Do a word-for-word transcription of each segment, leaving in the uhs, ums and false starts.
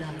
blood.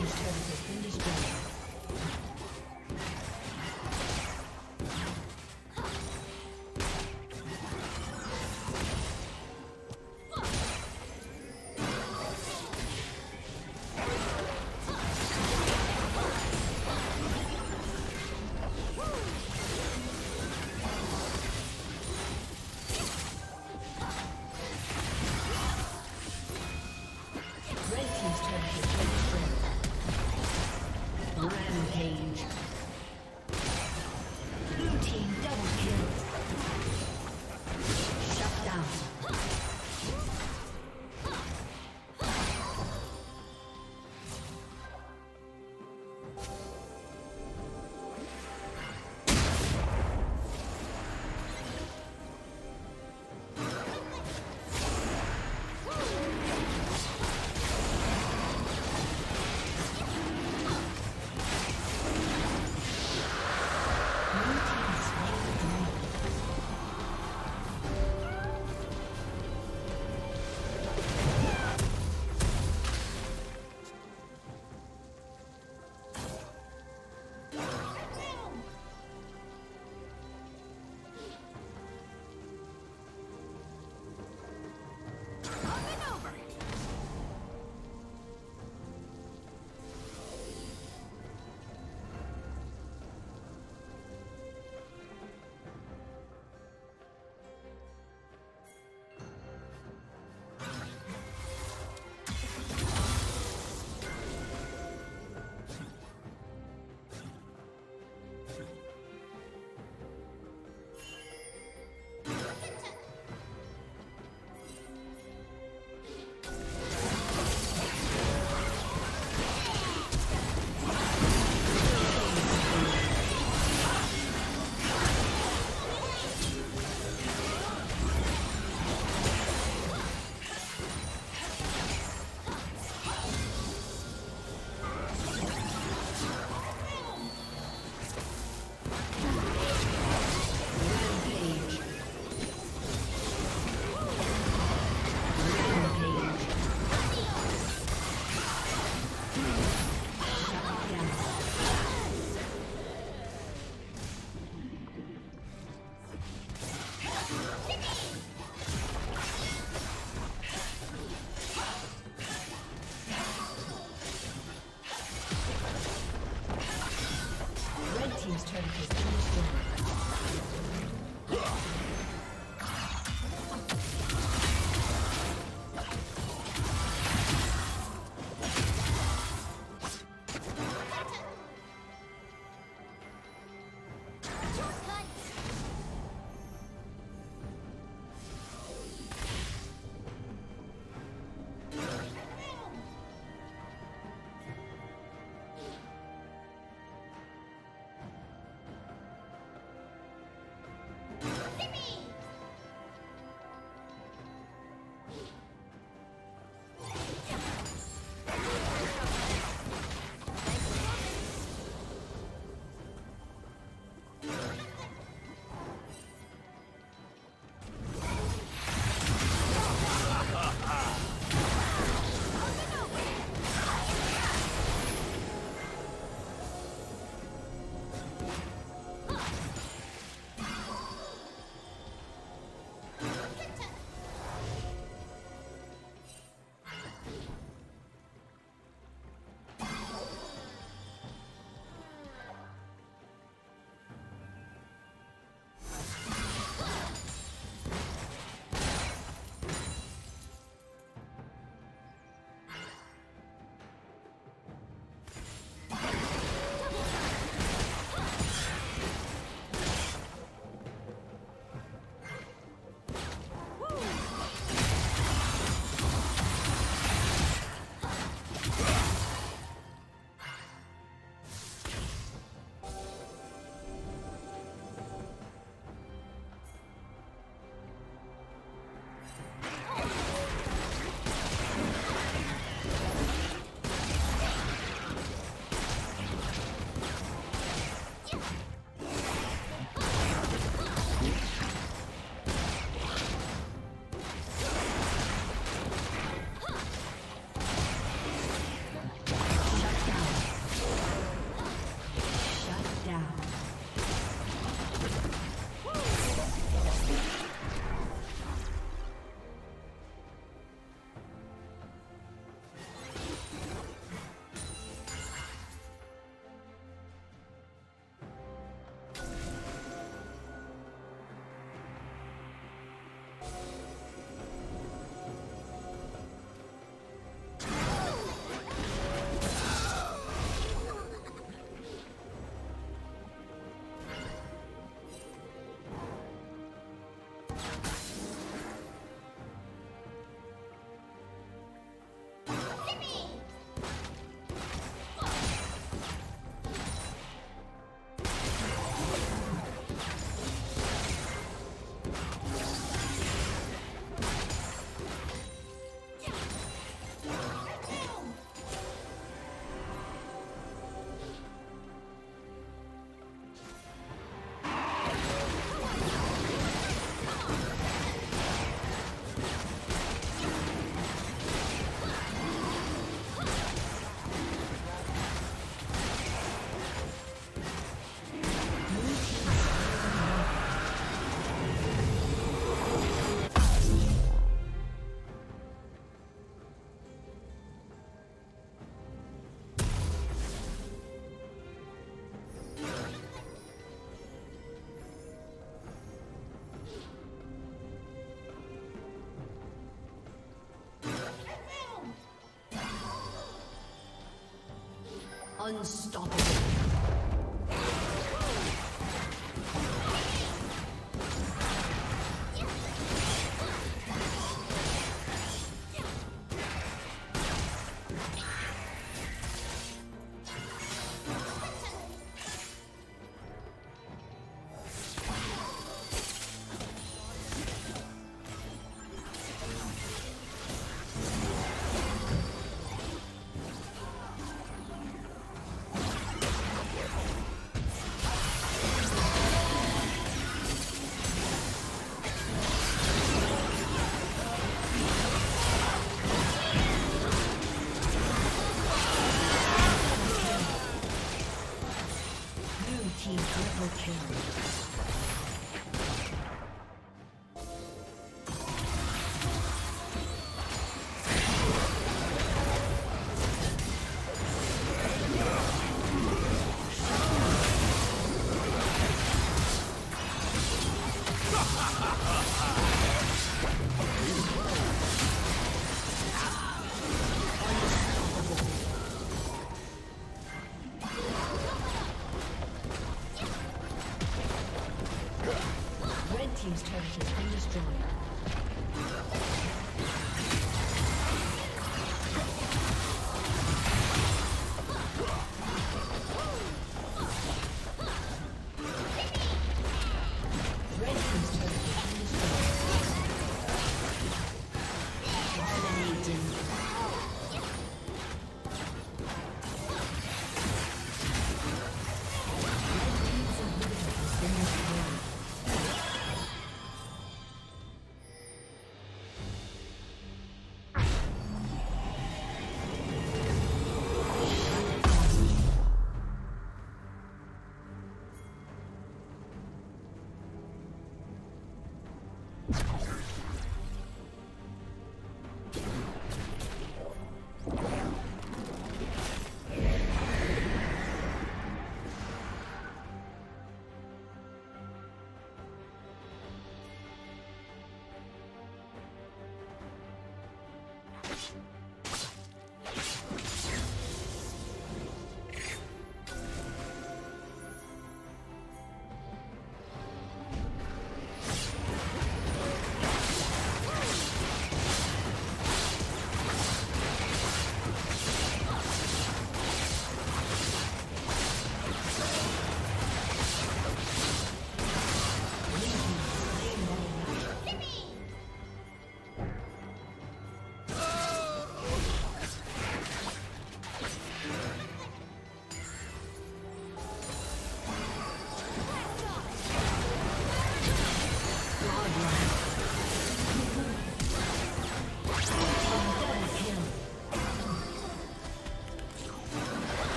team's turret has been destroyed. Unstoppable.